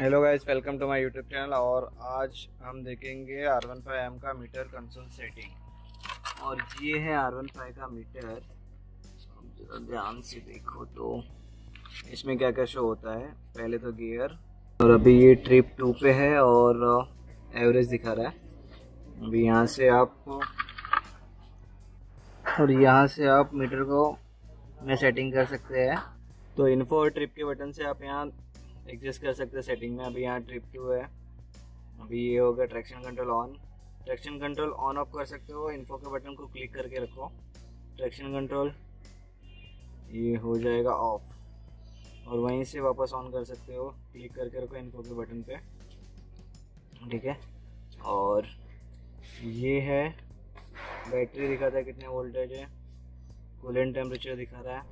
Hello guys, welcome to my YouTube channel. और आज हम देखेंगे R15 का मीटर कंसोल सेटिंग। और ये है R15 का मीटर। जरा ध्यान से देखो तो इसमें क्या क्या शो होता है। पहले तो गियर, और अभी ये ट्रिप 2 पे है और एवरेज दिखा रहा है। अभी यहाँ से आपको और यहाँ से आप मीटर को में सेटिंग कर सकते हैं। तो इन्फो और ट्रिप के बटन से आप यहाँ एडजस्ट कर सकते हैं सेटिंग में। अभी यहाँ ट्रिप 2 है। अभी ये होगा traction control on. Traction control on off कर सकते हो, इन्फो के बटन को क्लिक करके रखो। ट्रैक्शन कंट्रोल ये हो जाएगा ऑफ, और वहीं से वापस ऑन कर सकते हो, क्लिक करके रखो इन्फो के बटन पे, ठीक है। और ये है बैटरी, दिखाता है कितने वोल्टेज है, कूलेंट टेम्परेचर दिखा रहा है,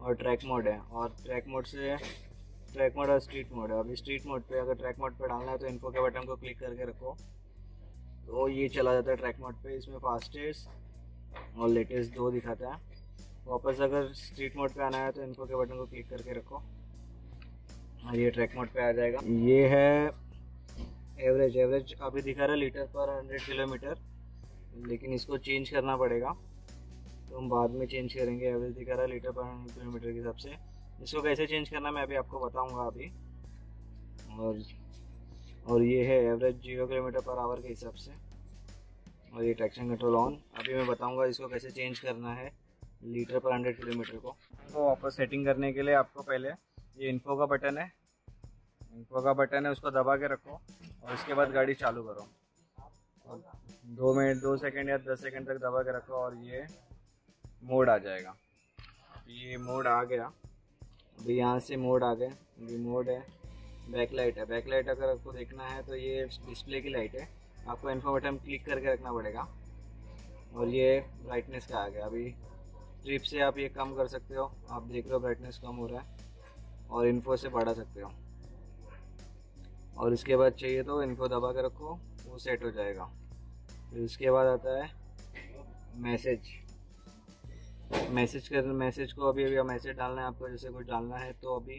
और ट्रैक मोड है। और ट्रैक मोड से ट्रैक मोड और स्ट्रीट मोड है। अभी स्ट्रीट मोड पे, अगर ट्रैक मोड पे डालना है तो इन्फो के बटन को क्लिक करके रखो, तो ये चला जाता है ट्रैक मोड पे। इसमें फास्टेस्ट और लेटेस्ट 2 दिखाता है। वापस अगर स्ट्रीट मोड पे आना है तो इन्फो के बटन को क्लिक करके रखो, और ये ट्रैक मोड पे आ जाएगा। ये है एवरेज। एवरेज अभी दिखा रहा है लीटर पर 100 किलोमीटर, लेकिन इसको चेंज करना पड़ेगा, तो हम बाद में चेंज करेंगे। एवरेज दिखा रहा है लीटर पर 100 किलोमीटर के हिसाब से। इसको कैसे चेंज करना मैं अभी आपको बताऊँगा अभी। और ये है एवरेज 0 किलोमीटर पर आवर के हिसाब से। और ये ट्रैक्शन कंट्रोल ऑन। अभी मैं बताऊँगा इसको कैसे चेंज करना है लीटर पर 100 किलोमीटर को। तो वापस सेटिंग करने के लिए आपको पहले ये इन्फो का बटन है, उसको दबा के रखो, और उसके बाद गाड़ी चालू करो। 2 मिनट 2 सेकंड या 10 सेकंड तक दबा के रखो, और ये मोड आ जाएगा। ये मोड आ गया। अभी यहाँ से मोड आ गए। अभी मोड है, बैकलाइट है। बैकलाइट अगर आपको देखना है तो ये डिस्प्ले की लाइट है, आपको इन्फो बटन क्लिक करके रखना पड़ेगा। और ये ब्राइटनेस का आ गया। अभी ट्रिप से आप ये कम कर सकते हो, आप देख रहे हो ब्राइटनेस कम हो रहा है, और इन्फो से बढ़ा सकते हो। और इसके बाद चाहिए तो इन्फो दबा के रखो, वो सेट हो जाएगा। फिर उसके बाद आता है मैसेज। मैसेज को अभी मैसेज डालना है आपको, जैसे कुछ डालना है तो अभी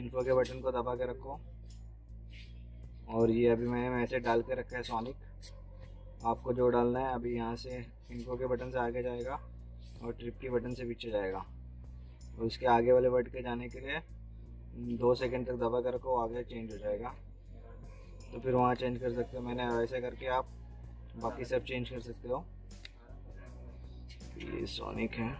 इन्फो के बटन को दबा के रखो। और ये अभी मैंने मैसेज डाल के रखा है सोनिक। आपको जो डालना है अभी यहाँ से इन्फो के बटन से आगे जाएगा, और ट्रिप के बटन से पीछे जाएगा। और उसके आगे वाले वर्ड के जाने के लिए 2 सेकंड तक दबा कर रखो, आगे चेंज हो जाएगा। तो फिर वहाँ चेंज कर सकते हो। मैंने ऐसे करके आप बाकी सब चेंज कर सकते हो। ये सोनिक है।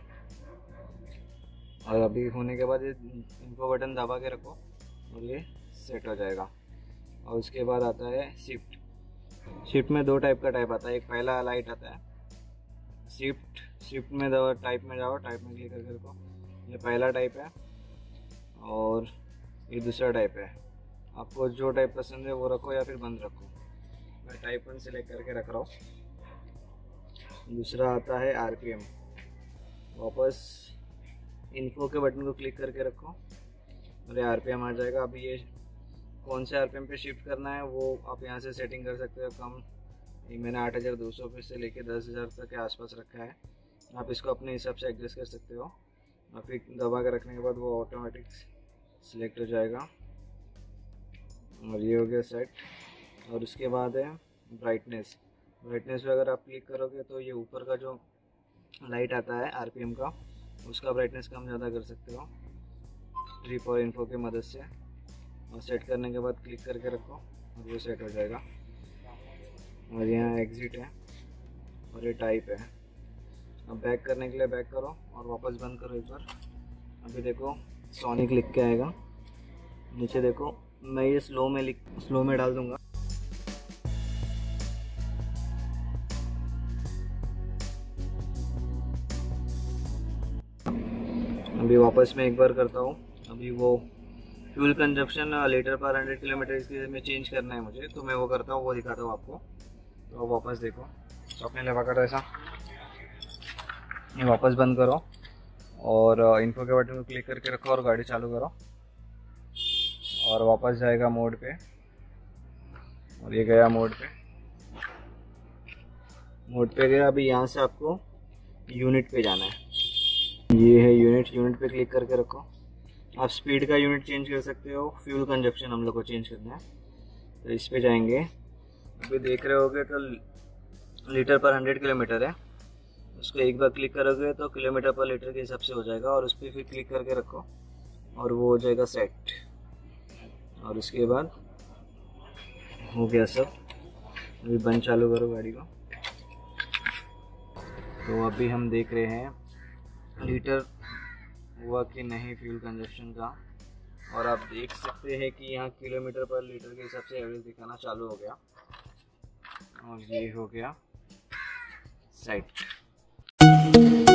और अभी होने के बाद ये इन्फो बटन दबा के रखो, और ये सेट हो जाएगा। और उसके बाद आता है शिफ्ट। शिफ्ट में 2 टाइप का टाइप आता है। एक पहला लाइट आता है शिफ्ट में दबा, टाइप में जाओ, टाइप में क्लिक करके रखो। ये पहला टाइप है, और ये दूसरा टाइप है। आपको जो टाइप पसंद है वो रखो, या फिर बंद रखो। मैं टाइप 1 सेलेक्ट करके रख रहा हूँ। दूसरा आता है RPM। वापस इन्फो के बटन को क्लिक करके रखो, और ये RPM आ जाएगा। अभी ये कौन से RPM पे शिफ्ट करना है वो आप यहाँ से सेटिंग कर सकते हो। कम ये मैंने 8200 पे से लेके 10000 तक के आसपास रखा है। आप इसको अपने हिसाब से एडजस्ट कर सकते हो। और फिर दबा के रखने के बाद वो ऑटोमेटिक सिलेक्ट हो जाएगा। और ये हो गया सेट। और उसके बाद है ब्राइटनेस। ब्राइटनेस पे अगर आप क्लिक करोगे तो ये ऊपर का जो लाइट आता है RPM का, उसका ब्राइटनेस कम ज़्यादा कर सकते हो ट्रिप और इन्फो की मदद से। और सेट करने के बाद क्लिक करके रखो, और वो सेट हो जाएगा। और यहाँ एग्जिट है, और ये टाइप है। अब बैक करने के लिए बैक करो, और वापस बंद करो एक बार। अभी देखो सोनिक लिख के आएगा नीचे। देखो मैं ये स्लो में डाल दूँगा। अभी वापस मैं एक बार करता हूँ। अभी वो फ्यूल कंजप्शन लीटर पर 100 किलोमीटर इसके में चेंज करना है मुझे, तो मैं वो करता हूँ, वो दिखाता हूँ आपको। तो वापस देखो अपने लगा कर ऐसा ये वापस बंद करो, और इन्फो के बटन को क्लिक करके रखो, और गाड़ी चालू करो, और वापस जाएगा मोड पे। और ये गया मोड पे। मोड पे गया। अभी यहाँ से आपको यूनिट पे जाना है। ये है यूनिट। यूनिट पे क्लिक करके रखो, आप स्पीड का यूनिट चेंज कर सकते हो, फ्यूल कंजप्शन हम लोग को चेंज करना है तो इस पे जाएंगे। अभी देख रहे होगे तो लीटर पर 100 किलोमीटर है, उसको एक बार क्लिक करोगे तो किलोमीटर पर लीटर के हिसाब से हो जाएगा और उस पर फिर क्लिक करके रखो और वो हो जाएगा सेट। और उसके बाद हो गया सब। अभी बंद चालू करो गाड़ी को। तो अभी हम देख रहे हैं लीटर हुआ कि नहीं फ्यूल कंजप्शन का, और आप देख सकते हैं कि यहाँ किलोमीटर पर लीटर के हिसाब से एवरेज दिखाना चालू हो गया और ये हो गया सेट।